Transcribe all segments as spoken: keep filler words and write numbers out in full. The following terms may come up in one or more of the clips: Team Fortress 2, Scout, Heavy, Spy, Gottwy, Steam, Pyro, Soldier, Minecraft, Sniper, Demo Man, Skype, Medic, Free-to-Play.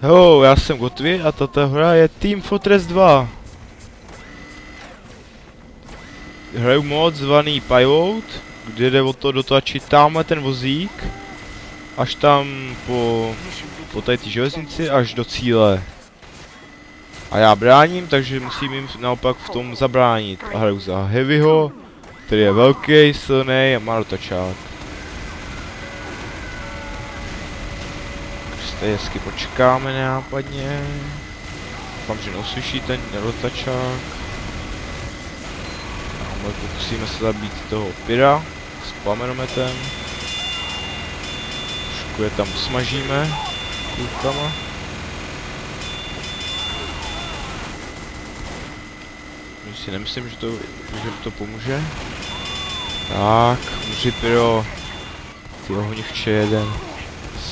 Hello, já jsem Gottwy a tato hra je Team Fortress dva. Hraju mod zvaný Pyro, kde jde o to dotlačit tamhle ten vozík, až tam po, po té železnici až do cíle. A já bráním, takže musím jim naopak v tom zabránit. A hraju za Heavyho, který je velký, silný a má dotačák. Tady hezky počkáme nápadně. Doufám, že neuslyší ten dotačák. A pokusíme se zabít toho pyra s plamenometem. Trošku je tam smažíme kulkama. Já si nemyslím, že to, že to pomůže. Tak, může pyro. Ty ohnivče jeden.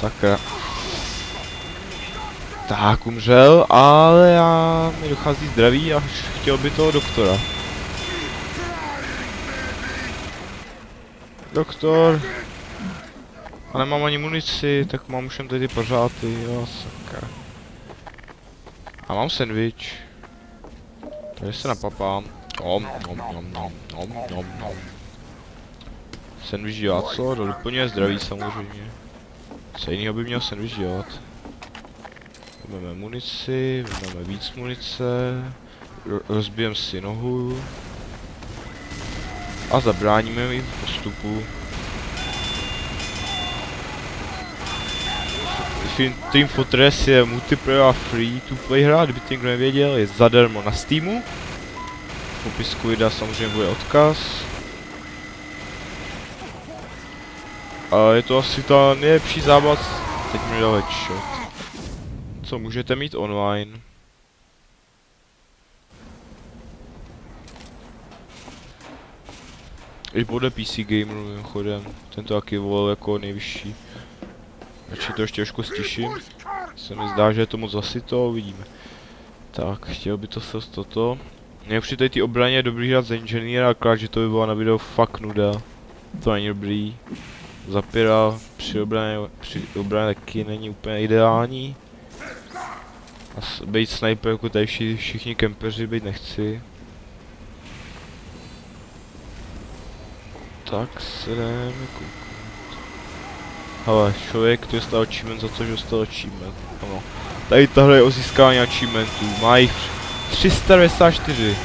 Sakra. Tak, umřel, ale já mi dochází zdraví a chtěl by toho doktora. Doktor. A nemám ani munici, tak mám už jen tady pořád ty, jo, sakra. A mám sandwich. Takže se napapám. Nom, nom, nom, nom, nom, nom, nom. Sandwich dělat co? No, doplňuje zdraví samozřejmě. Co jiného by měl sandwich dělat? Vezmeme munici, vezmeme víc munice, rozbijeme si nohu a zabráníme jim postupu. Team Fortress je multiplayer a free to play hra, kdyby to nikdo nevěděl, je zadarmo na Steamu. V popisku videa samozřejmě bude odkaz. A je to asi ta nejlepší zábava, teď mi dal headshot. Co můžete mít online. I podle P C Gameru mimochodem. Tento taky volil jako nejvyšší. Radši to ještě trošku stiším. Se mi zdá, že je to moc zasito, uvidíme. Tak, chtěl by to se toto. Mě při té obraně je dobrý hrát z Engineera, akorát, že to by bylo na video fakt nuda. To není dobrý. Za pyra při obraně, při obraně taky není úplně ideální. A být sniper jako tady všichni kempeři být nechci. Tak se jdeme kouknout. Hele, člověk, který dostal achievement za to, že dostal achievement. Ano. Tady tahle je o získání achievementů. Má jich tři sta devadesát čtyři.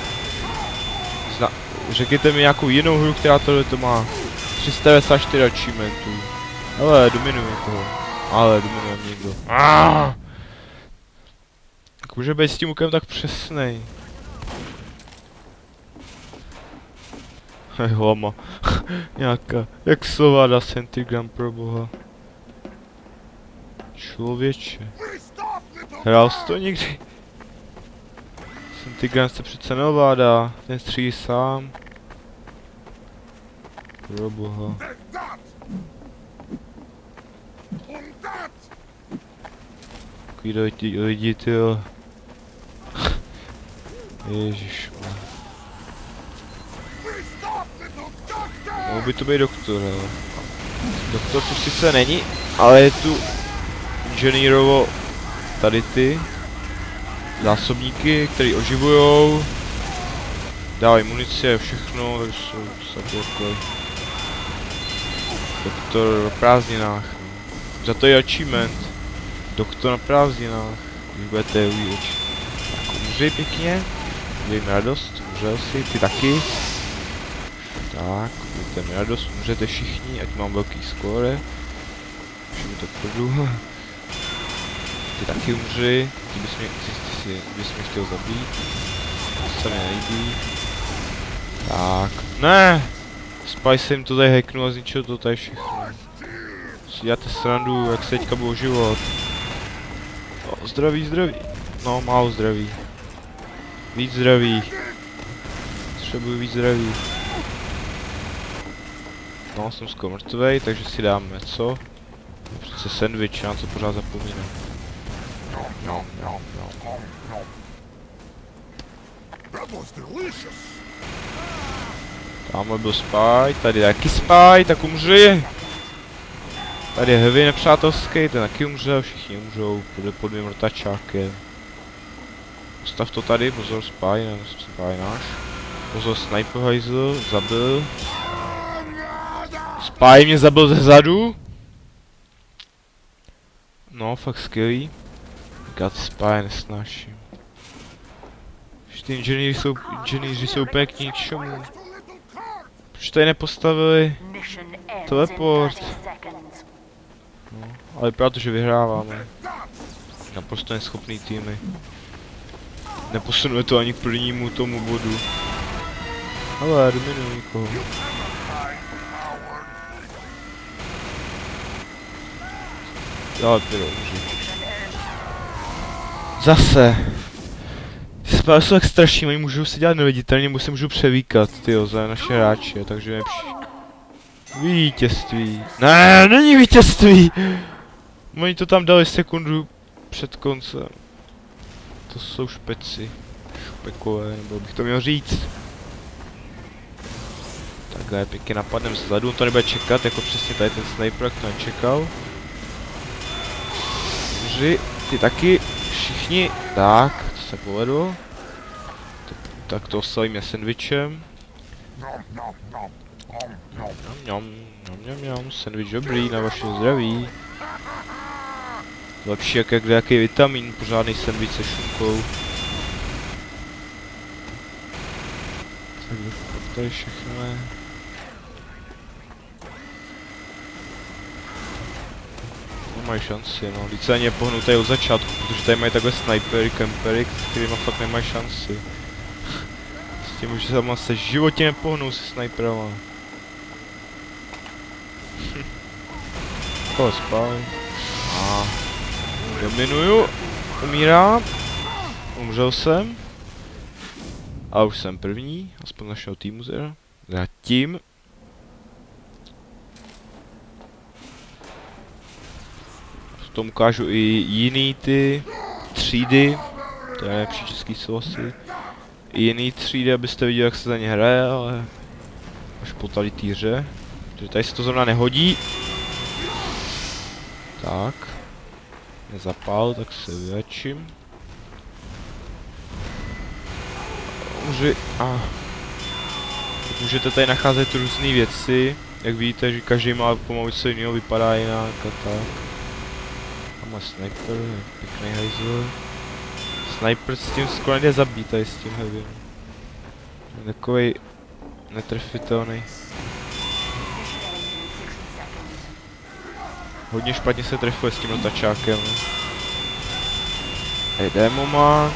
Zna řekněte mi nějakou jinou hru, která tohle to má. tři sta devadesát čtyři achievementů. Hele, dominuje toho. Ale dominuje někdo. Aaaa! Může být s tím úkem tak přesnej. Hej, hlama. Nějaká, jak slova dá centigram pro boha. Člověče. Hrál jsi to nikdy? Centigram se přece neovládá, ten střílí sám. Pro boha. Takový lidi, lidi tyjo. Ježišma. Mohl by to být doktor, ale... Doktor tu sice není, ale je tu inženýrovo tady ty zásobníky, který oživujou. Dávají munici a všechno, takže jsou sablokle. Doktor na prázdninách. Za to je achievement. Doktor na prázdninách. Když budete ujíč. Tak umři pěkně. Dej mi radost, umřel si, ty taky. Tak, dejte mi radost, umřete všichni, ať mám velký skóre. Všemu to půjdu. Ty taky umři, ty bys mě, ty, ty, ty bys mě chtěl zabít. To se mi nelíbí. Tak, ne! Spy se jim to tady hacknul a zničil to tady všechno. Si děláte srandu, jak se teďka bylo život. No, zdraví, zdraví. No, málo zdraví. Víc zdraví. Potřebuji víc zdraví. No, jsem skoro mrtvej, takže si dáme co? Přece sandwich, já to pořád zapomínám. No, no, no, no. Tamhle byl Spy, tady taky Spy, tak umři! Tady je Heavy nepřátelský, ten taky umře, všichni umřou, půjde pod mým rotačákem. Postav to tady, pozor Spy, ne, Spy náš. Pozor Sniper hajzl, zabil. Spy mě zabil ze zadu. No, fakt skvělý. Já ty Spy nesnáším. Ty inženýři jsou, inženýři jsou úplně k ničemu. Proč tady nepostavili teleport? No, ale vypadá to, že vyhráváme. Naprosto neschopný týmy. Neposunuje to ani k prvnímu tomu bodu. Ale dominuju nikoho. Ale Pyro umře. Zase. Spále jsou tak strašní, oni můžou se dělat neviditelně, nebo se můžou převíkat, tyjo, za naše hráče, takže nepší. Vítězství. Ne, není vítězství! Oni to tam dali sekundu před koncem. To jsou špeci. Špekové, nebo bych to měl říct. Takhle pěkně napadnem zadu, on to nebude čekat, jako přesně tady ten Sniper, jak to nečekal. Dobři, ty taky, všichni, tak. Se povedlo. Tak to osalíme sendvičem. Mňam, sendvič dobrý, na vaše zdraví. Lepší jak jak nějaký vitamín, pořádný sendvič se šunkou. Tak tady všechno je. Nemají šanci, no. Víceméně je pohnu tady od začátku, protože tady mají takové snipery, campery, s kterými fakt nemají šanci. S tím už sama se v životě nepohnou se sniperama. Koho spal? A dominuju, umírám, umřel jsem. A už jsem první, aspoň našeho týmu zera. Zatím. Potom ukážu i jiný ty třídy, to je nejlepší český slovo asi, i jiný třídy, abyste viděli, jak se za ně hraje, ale až po tady týře, protože tady se to zrovna nehodí. Tak, nezapál, tak se vyračím. Může, a můžete tady nacházet různé věci, jak vidíte, že každý má pomalu co jiného, vypadá jinak a tak. Má Sniper, pěkný hajzl. Sniper s tím skoro nejde zabít, tady s tím Heavy. Takovej netrefitelný. Hodně špatně se trefuje s tím rotačákem. Hej, Demo Man.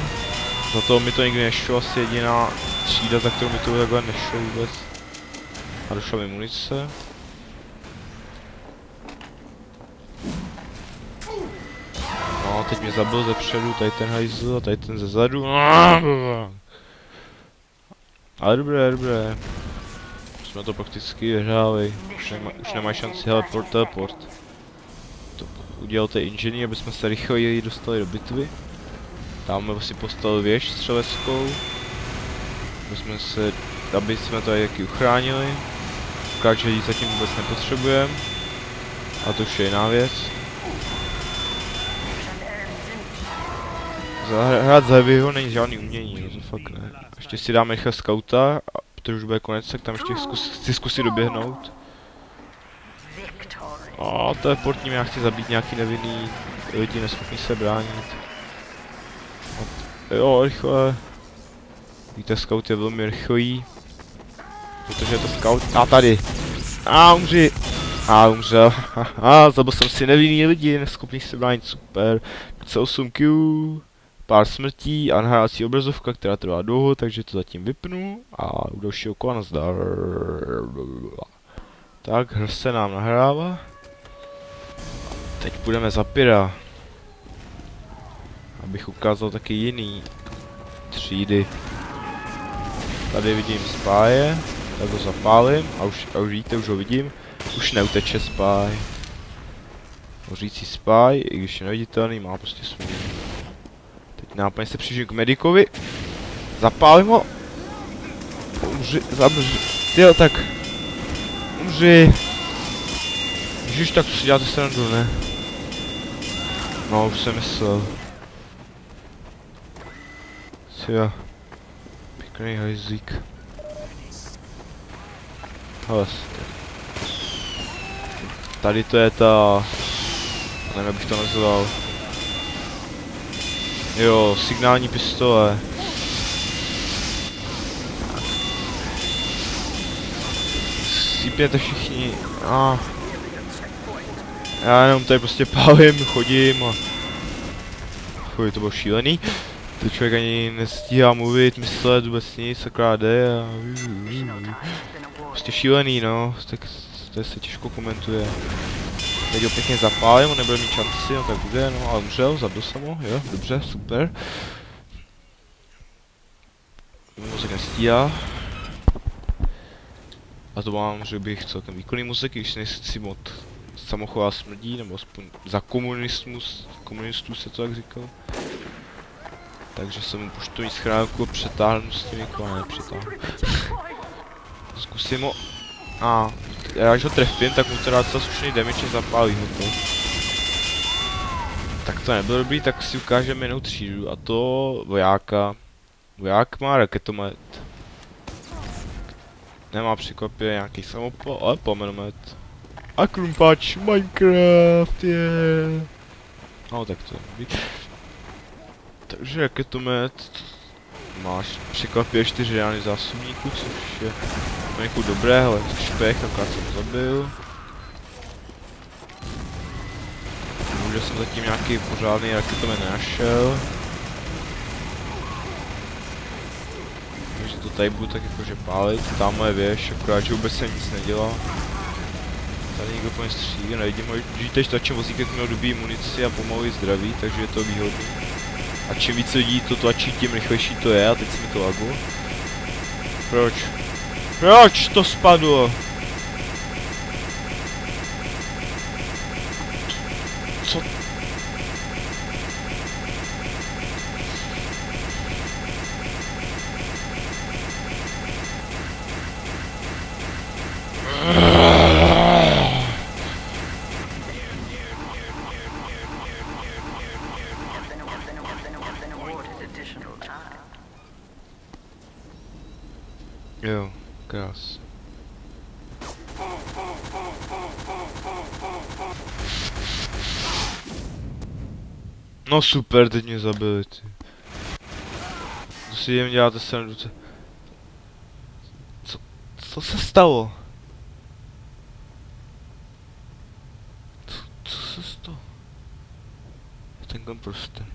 Za toho mi to nikdy nešlo, asi jediná třída, za kterou mi to takhle nešlo vůbec. A došla mi munice. Teď mě zabil ze předu, tady ten hajzl, tady ten ze zadu. Ale dobré, dobré. Jsme to prakticky vyhráli. Už, nema, už nemají šanci, hele, port, teleport. To udělal ten inženýr, aby jsme se rychleji dostali do bitvy. Tam si postavil věž střeleckou. Aby jsme se, aby jsme to taky uchránili. Ukáč, že zatím vůbec nepotřebujeme. A to už je jiná věc. Hrát za Heavyho není žádný umění, no to fakt ne. Ještě si dáme rychle Scouta, a protože už bude konec, tak tam ještě zkus, chci zkusit doběhnout. A teleportním, já chci zabít nějaký nevinný lidi, neschopný se bránit. A jo, rychle. Víte, Scout je velmi rychlý. Protože je to Scout. A tady. A umři. A umřel. Haha, zabil jsem si nevinný lidi, neschopný se bránit, super. osm kilů. Pár smrtí a nahrávací obrazovka, která trvá dlouho, takže to zatím vypnu a u dalšího kola nazdar. Tak, hra se nám nahrává. Teď půjdeme za Pyra. Abych ukázal taky jiný třídy. Tady vidím Spyje, tak ho zapálím a už, a už vidíte, už ho vidím. Už neuteče Spy. Hořící Spy, i když je neviditelný, má prostě smůlu. Nápadně se přižiju k Medicovi. Zapálím ho. Umři, zabři. Tyjo, tak. Umři. Ježiš, tak to si děláte srandu, ne? No, už jsem myslel. Jo. Pěkný hajzlík. Hele, tady to je ta... Nevím, jak bych to nazval. Jo, signální pistole. Sípněte všichni. Ah. Já jenom tady prostě pálím, chodím a... Chuj, to bylo šílený. To člověk ani nestíhá mluvit, myslet vůbec nic, akorát jde a... Prostě šílený, no, tak to se těžko komentuje. Teď ho pěkně zapálím, on nebude mít šanci, no tak bude, no ale umřel, zabil jsem ho, jo, dobře, super. Muzika nestíhá. A to mám, že bych celkem výkonný muziky, když nechci moc samochová smrdí, nebo aspoň za komunismus, komunistů se to tak říkal. Takže se mu poštovní schránku a přetáhnu s tím jako a nepřetáhnu. Zkusím ho... A já když ho trefím, tak mu to dá celý slušný damage a zapálí ho to. Tak to nebylo dobrý, tak si ukážeme jinou třídu a to vojáka. Voják má raketomet. Nemá překvapě nějaký samopal, ale plamenomet. A krumpáč Minecraft, je. Yeah. No tak to je. Takže raketomet máš překvapivě čtyři rány zásobníků, což je nějakou dobré, ale špech, akorát jsem zabil. Bohužel jsem zatím nějaký pořádný raketomet nenašel. Takže to tady budu tak jakože pálit, tamhle věž, akorát že vůbec se nic nedělá. Tady někdo po mě střílí, nevidím, že teď tlačím vozíkem, měl dobí munici a pomalu zdraví, takže je to výhodné. A čím víc lidí to tlačí, tím rychlejší to je a teď se mi to lagu. Proč? Proč to spadlo? Co? Jo, krás. No super, teď mě zabili, ty. Co si jim děláte srandu? Co, co se stalo? Co, co se stalo? Tenhle prostě.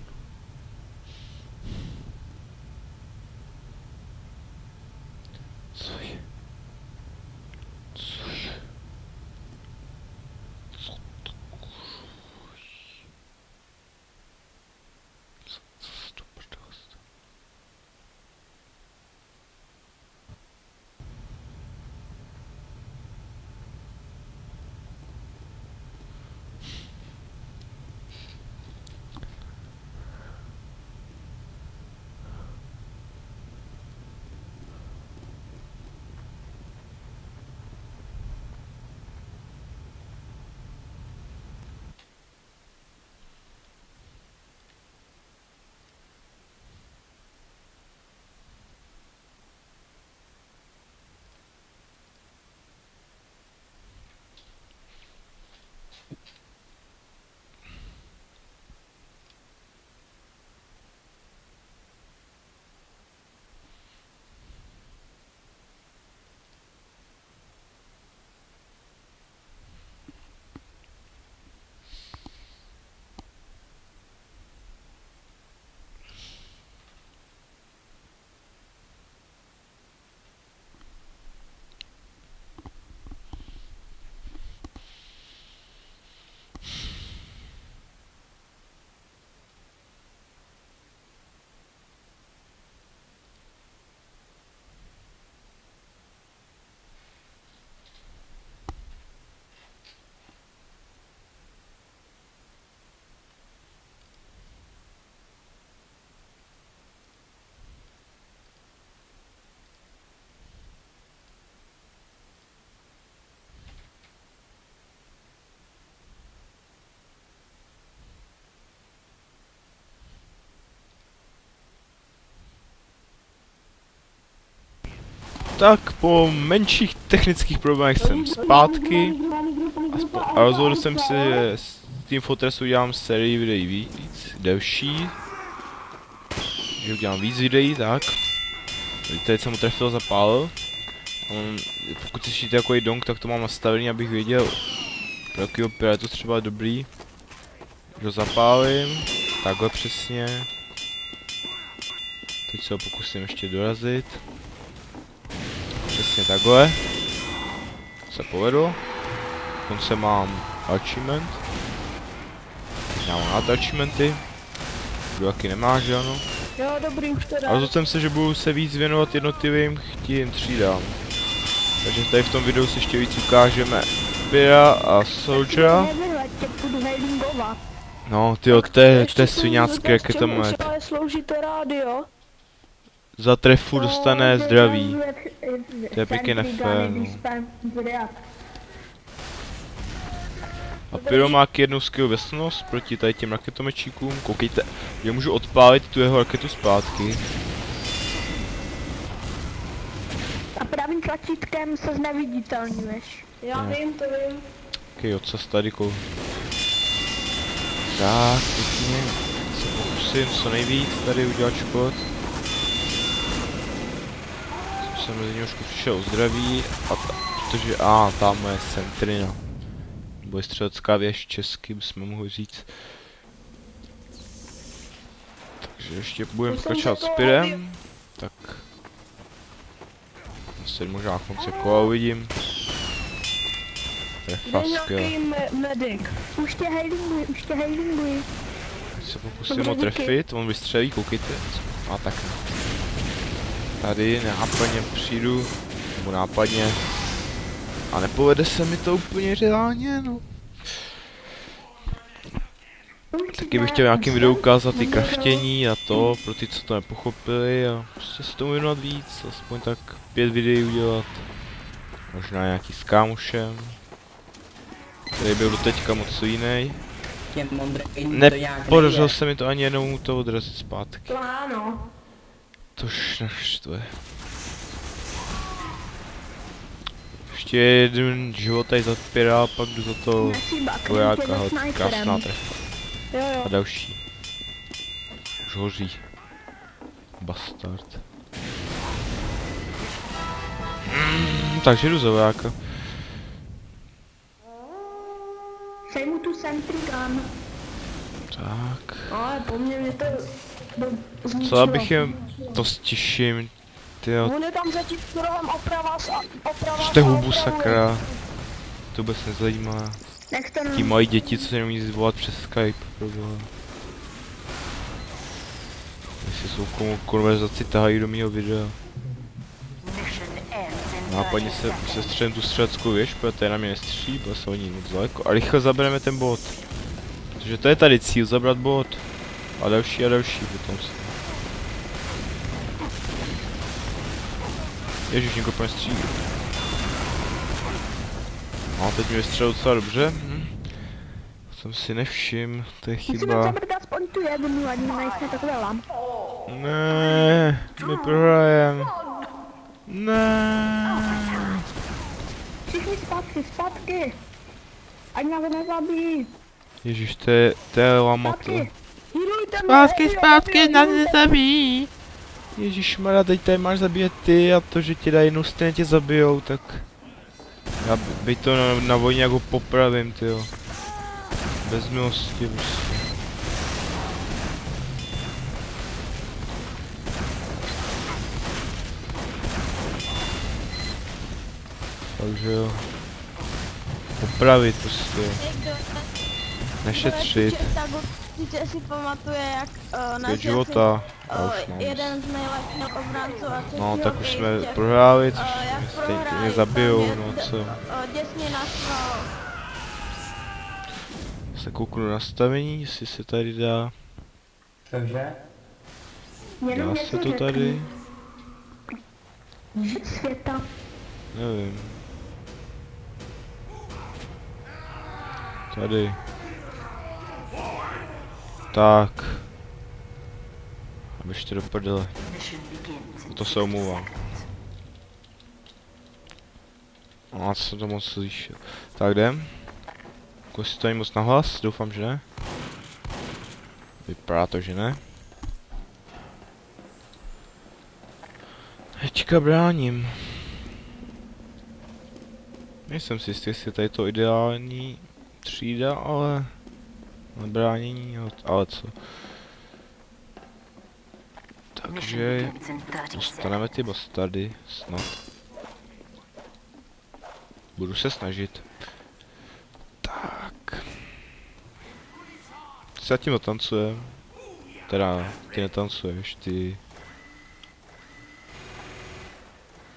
Tak po menších technických problémech jsem zpátky a rozhodl jsem se, že s Team Fortressu udělám sérii videí víc, delší. Že udělám víc videí, tak. Teď jsem ho trefil, zapálil. On, pokud slyšíte jako i donk, tak to mám nastavený, abych věděl, pro jakýho pirátu třeba je dobrý. Kdo zapálím, takhle přesně. Teď se ho pokusím ještě dorazit. Přesně takhle. Se povedlo. Konce mám attachment. Já mám attachmenty. Kdo taky nemá, že ano? Jo, dobrý, už teda. A rozhodl jsem se, že budu se víc věnovat jednotlivým tím třídám. Takže tady v tom videu si ještě víc ukážeme Pyra a Soldiera. No, tyjo, to je sviňácké, jak je to moment. Za trefu dostane zdraví. To je pěkně nefér. A Pyro má jednou skill věcnost proti tady těm raketomečíkům. Koukejte, já můžu odpálit tu jeho raketu zpátky. A pravým tlačítkem se zneviditelníš. Já no. Vím, to vím. Okej, okay, odsaz tady kou. Tak, pěkně. Se pokusím co nejvíc tady udělat škod. Jsem mezi něho přišel zdraví a ta, protože a tam je sentrina. Bude střelecká věž česky, bychom mohli říct. Takže ještě budeme pokračovat s Pyrem. Tak. Zase možná na konci kola uvidím. Trefa skill. Už tě hejlinguji, už tě hejlinguji. Teď se pokusím ho trefit, on vystřelí, koukejte. A tak. Tady nápadně přijdu, nebo nápadně. A nepovede se mi to úplně reálně, no. Taky bych chtěl nějakým videu ukázat i craftění a to, pro ty, co to nepochopili a prostě se tomu věnovat víc, aspoň tak pět videí udělat. Možná nějaký s kámošem, který byl do teďka moc jiný. Nepodařilo se mi to ani jednou to odrazit zpátky. Tož naštve. Ještě jeden život tady za Pyra, pak jdu za to vojáka, ale krásná trefa. A další. Už hoří. Bastard. Mm, takže jdu za vojáka. Sejmu tu sentrigan. Tak. Ale po mně mě to zničilo. Co abych je... To stiším. Tyjo. On je tam zatím rohem oprava a oprava. Čte hubu, sakra. To vůbec nezajímá. Ti mají děti, co se neumí zvolat přes Skype, proboha. Jestli jsou komu konverzaci tahají do mýho videa. Nápadně se sestřelím tu střeleckou věž, protože tady na mě nestřílí, protože se oni moc daleko. A rychle zabereme ten bod. Protože to je tady cíl, zabrat bod. A další a další potom se. Ježiš, nikdo úplně střílí. No, teď mi vystřelil docela dobře. Hm. Jsem si nevšiml, to je chyba. Ne, my prohrajem. Ne. Všichni zpátky, zpátky. Ať nás nezabijí. Ježiš, to je, to je lamatl. Zpátky, zpátky, nás nezabijí. Ježišmarja, teď tady máš zabíjet ty a to, že tě dají jednou stejně tě zabijou, tak... Já by to na, na vojně jako popravím, tyjo. Bez milosti prostě. Takže jo. Popravit prostě. Nešetřit. Určitě si pamatuje, jak uh, na života. Uh, jeden z nejlepších obránců a těch no, tak už jsme prohráli, což uh, mě, mě zabijou, mě, no co. Uh, děsně nasval. Se kouknu na nastavení, jestli se tady dá. Takže? Dá se to tady? Světa. Nevím. Tady. Tak. Abyš ty do prdele. To se omlouvám. A co to moc slyšet. Tak jdem. Kosti to není moc nahlas, doufám, že ne. Vypadá to, že ne. Hečka bráním. Nejsem si jistý, jestli tady to ideální třída, ale... Nebránění, ale co? Takže... Dostaneme ty bastardy, snad. Budu se snažit. Tak... Ty se tím otancujem. Teda, ty netancuješ, ty...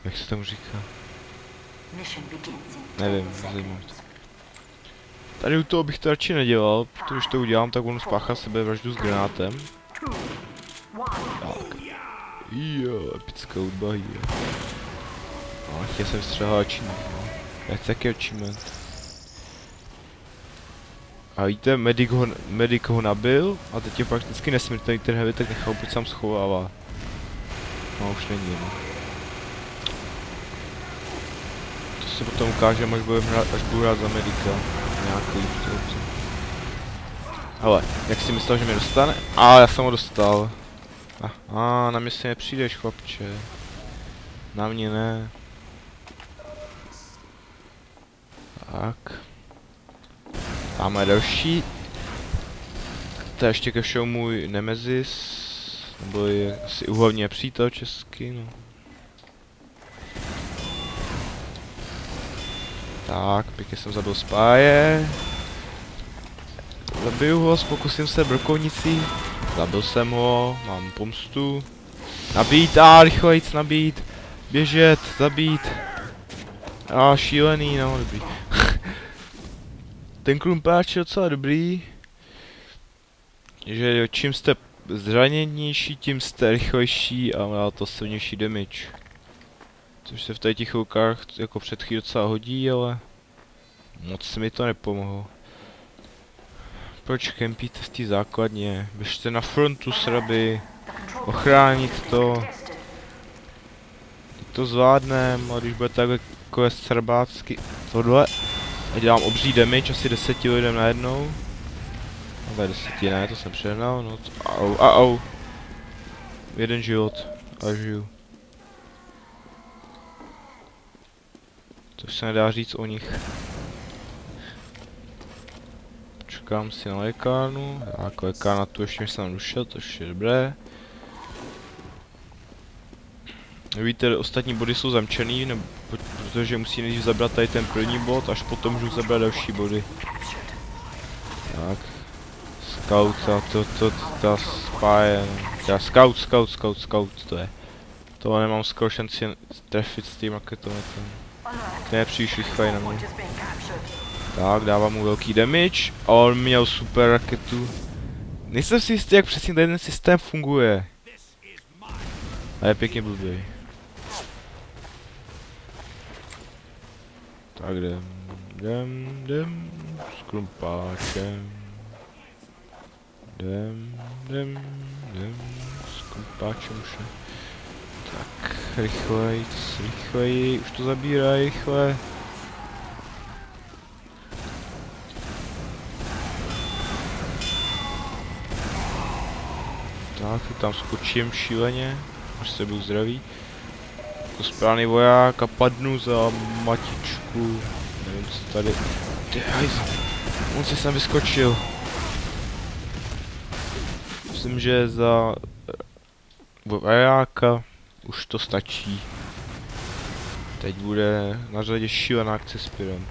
Jak se tomu říká? Nevím, zajímavý. Tady u toho bych to radši nedělal, protože když to udělám, tak on spáchá sebevraždu s granátem. Tak. Jo, epická hudba, jo. Ale chtěl jsem vystřelit achievement, no. Já chci taky achievement. A víte, Medic ho, Medic ho nabil a teď je prakticky nesmrtelný, ten Heavy tak nechal, proč sám schovává. No už není jedno. Se potom ukážeme, až, až budu hrát za Medica. Nějaký vtipce. Hele, jak si myslel, že mě dostane? A já jsem ho dostal. A na mě si nepřijdeš, chlapče. Na mě ne. Tak. Máme další. To je ještě ke všemu můj Nemezis. Nebo je asi uhlavně přítel česky, no. Tak, pěkně jsem zabil Spyje. Zabiju ho, pokusím se brkovnicí. Zabil jsem ho, mám pomstu. Nabít, a rychlejc nabít. Běžet, zabít. A šílený, no dobrý. Ten krumpáč je docela dobrý. Že čím jste zraněnější, tím jste rychlejší a má to silnější damage. Což se v těch chvilkách jako před chvílí docela hodí, ale moc mi to nepomohlo. Proč kempíte v té základně? Běžte na frontu, sraby, ochránit to. Teď to zvládnem, a když bude takhle quest srabácky tohle. A dělám obří damage, asi deseti lidem najednou. Ale deseti ne, to jsem přehnal, no to, au, au, au. Jeden život, a žiju. Což se nedá říct o nich. Počkám si na lékárnu. Tak lékárna tu ještě než jsem došel, to je dobré. Víte, ostatní body jsou zamčený, nebo, protože musí nejdřív zabrat tady ten první bod, až potom můžu zabrat další body. Tak. Scout, to, to, ta Spy, ta Scout, Scout, Scout, Scout, to je. Tohle nemám skoro šanci trefit s tím raketometem. To je příliš rychlej na mě. Tak, dávám mu velký damage. A on měl super raketu. Nejsem si jistý, jak přesně ten systém funguje. A je pěkně blbý. Tak jdem, jdem, jdem. S krumpáčem. Jdem, jdem, jdem. S krumpáčem už ne. Tak, rychleji, rychleji, už to zabíraj, rychle. Tak, tam skočím šíleně, až se budu zdravý. Jako správný voják a padnu za matičku. Nevím, co tady... Ty hajzl, on se sem vyskočil. Myslím, že za... vojáka. Už to stačí. Teď bude na řadě šílená akce s Pyrem.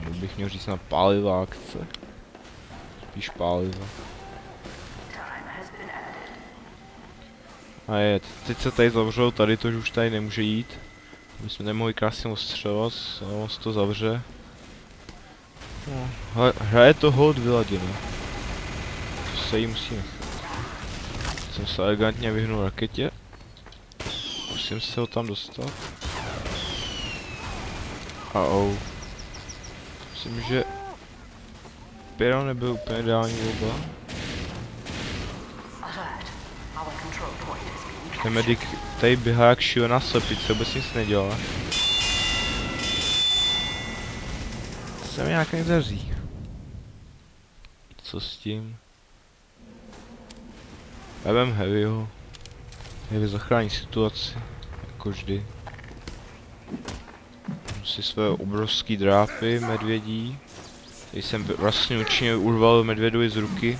Nebo bych měl říct na pálivá akce. Spíš páliva. A je, teď se tady zavřelo tady, to už tady nemůže jít. My jsme nemohli krásně ostřelovat, ale on se to zavře. No, hraje to hold vyladěno. To se jí musí nechat. Jsem se elegantně vyhnul raketě. Musím se ho tam dostat. Au. Myslím, že Pyro nebyl úplně ideální volba. Ten medic tady běhá jak šíl na sopice, vůbec nic nedělá. Se mi nějak nezaří. Co s tím? Já vem Heavyho. Heavy zachrání situaci, jako vždy. Mám si své obrovské drápy medvědí. Teď jsem vlastně účinně urval medvědovi z ruky.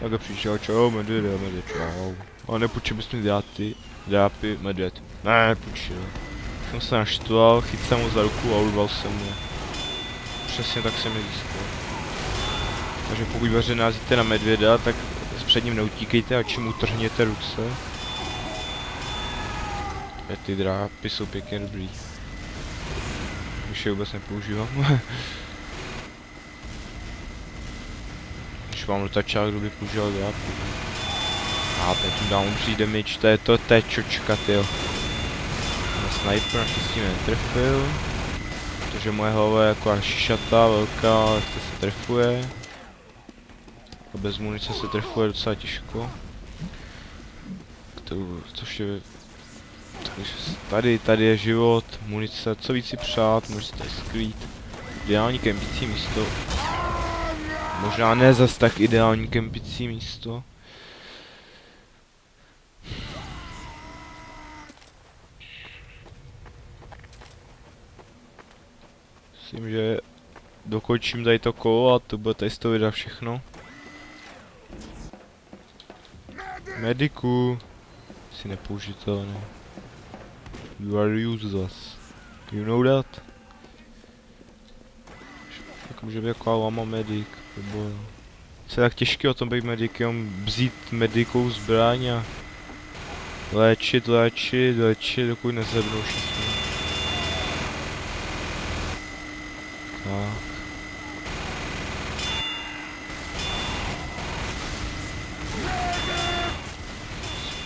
Takhle přišel, čau medvěd, medvěd, čau. Ale nepůjčil bys mi drápy, drápy medvěd. Ne, nepůjčil. Jsem se naštval, chytil mu za ruku a urval jsem mu. Přesně tak se mi získal. Takže pokud vaře názíte na medvěda, tak před ním neutíkejte a čím utrhněte ruce. Ty drápy jsou pěkně dobrý. Už je vůbec nepoužívám. Když mám dotačák, kdo by používal drápy. A teď tu dám upří damage, to je to tečočka, tyjo. Na sniper naštěstí netrefil. Protože moje hlava je jako až šatá, velká, ale to se trefuje. A bez munice se trefuje docela těžko. To, což je... Takže tady, tady je život, munice, co víc si přát, můžete tady skrýt. Ideální kempicí místo. Možná ne zas tak ideální kempicí místo. Myslím, že dokončím tady to kolo a to bude tady z toho vydat všechno. Mediku! Jsi nepoužitelný. You are useless. You know that? Tak může být taková lama medic. Co je tak těžké o tom být medic, jenom vzít medikou zbraň a léčit, léčit, léčit, dokud nezebnou všichni. Tak.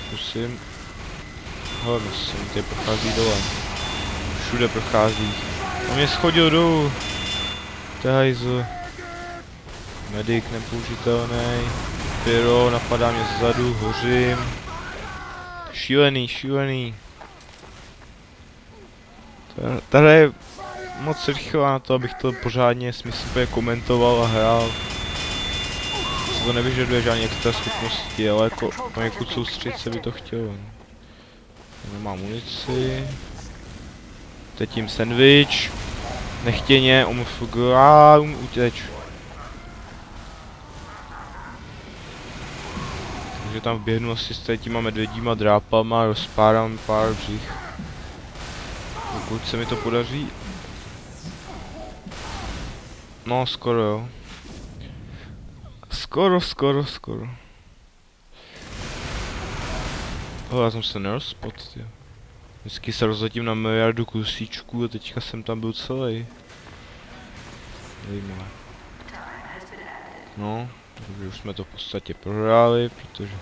Zkusím. Hele, myslím, tady prochází dole. Všude prochází. On mě schodil dolů. To je hajzl. Medic nepoužitelný. Pyro napadá mě zadu, hořím. Šílený, šílený. Tady je moc rychlá na to, abych to pořádně smysluplně komentoval a hrál. To nevyžaduje žádné extra schopnosti, ale jako poněkud soustředit se by to chtělo. Nemám munici. Teď tím sandwich. Nechtěně, omfg, a um, uteč. Takže tam vběhnu asi s těma medvědíma drápama, rozpárám pár břich. Pokud se mi to podaří. No, skoro jo. Skoro, skoro, skoro. Oh, já jsem se nerozpad, tě. Vždycky se rozletím na miliardu kusíčků a teďka jsem tam byl celý. Zajímavé. No, takže už jsme to v podstatě prohráli, protože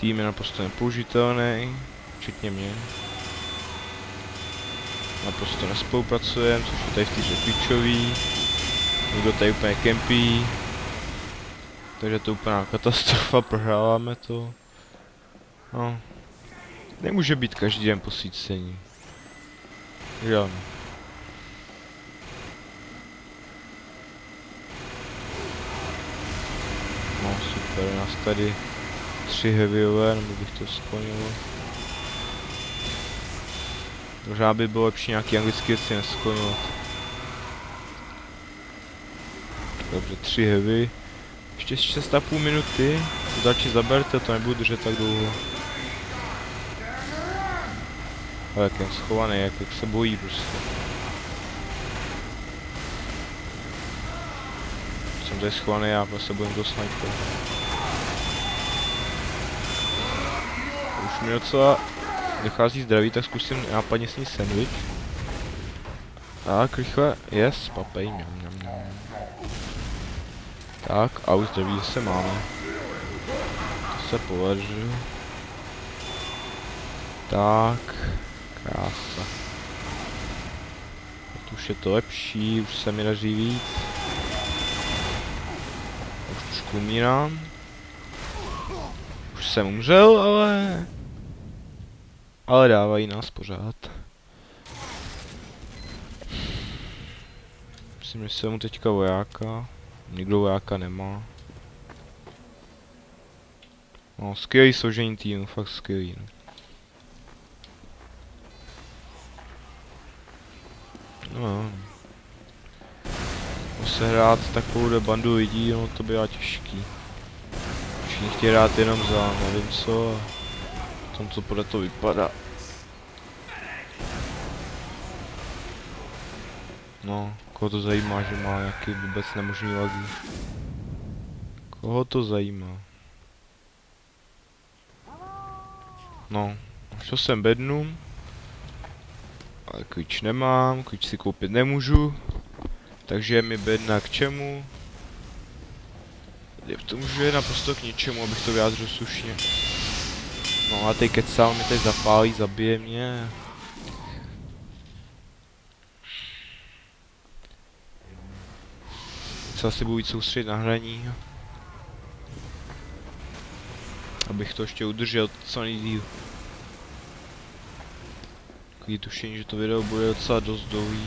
tým je naprosto nepoužitelný, včetně mě. Naprosto nespolupracujeme, což je tady v týře klíčový. Někdo tady úplně kempí. Takže to je úplná katastrofa, prohráváme to. No. Nemůže být každý den posvícení. Žádný. No super, nás tady tři heavyové, nebo bych to sklonilo. Možná by bylo lepší nějaký anglický věci nesklonovat. Dobře, tři heavy. Ještě šest a půl minuty, to radši zaberte, to nebudu držet tak dlouho. Ale jak je schovaný, jak, jak se bojí prostě. Jsem tady schovaný, já prostě budem do sniper. Už mi docela dochází zdraví, tak zkusím nápadně s ní sandwich. Tak, rychle, yes, papej, mňam, mňam, mňam. Tak, a už zdraví se máme. To se považu. Tak, krása. Teď už je to lepší, už se mi daří víc. Už trošku umírám. Už jsem umřel, ale Ale dávají nás pořád. Myslím, že jsem mu teďka vojáka. Nikdo vojáka nemá. No, skvělý složení týmu, fakt skvělý. No. No. Sehrát takovouhle bandu lidí, no to bylo těžký. Všichni chtějí hrát jenom za nevím co, a tam co podle to vypadá. No, koho to zajímá, že má nějaký vůbec nemožný lagy. Koho to zajímá? No, šel jsem bednu. Ale klíč nemám, klíč si koupit nemůžu. Takže mi bedna k čemu? Je v tom, že je naprosto k ničemu, abych to vyjádřil slušně. No a teď kecal mi teď zapálí, zabije mě. Co asi budu jít soustředit na hraní. Abych to ještě udržel co nejdýl. Takový tušení, že to video bude docela dost dlouhý.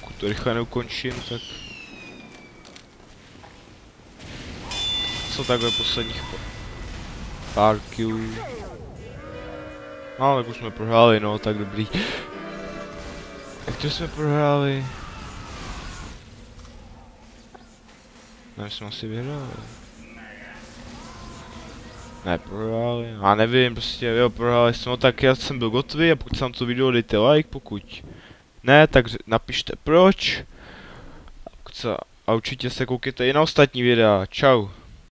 Pokud to rychle neukončím, tak... Co takhle posledních pár killů. No, tak už jsme prohráli, no, tak dobrý. Jak to jsme prohráli? Nevím, jsme asi vyhráli. Ne, prohráli, já nevím, prostě jo, prohráli jsme, no tak já jsem byl Gottwy a pokud se vám to video dejte like, pokud ne, tak napište proč a, a určitě se koukněte i na ostatní videa, čau.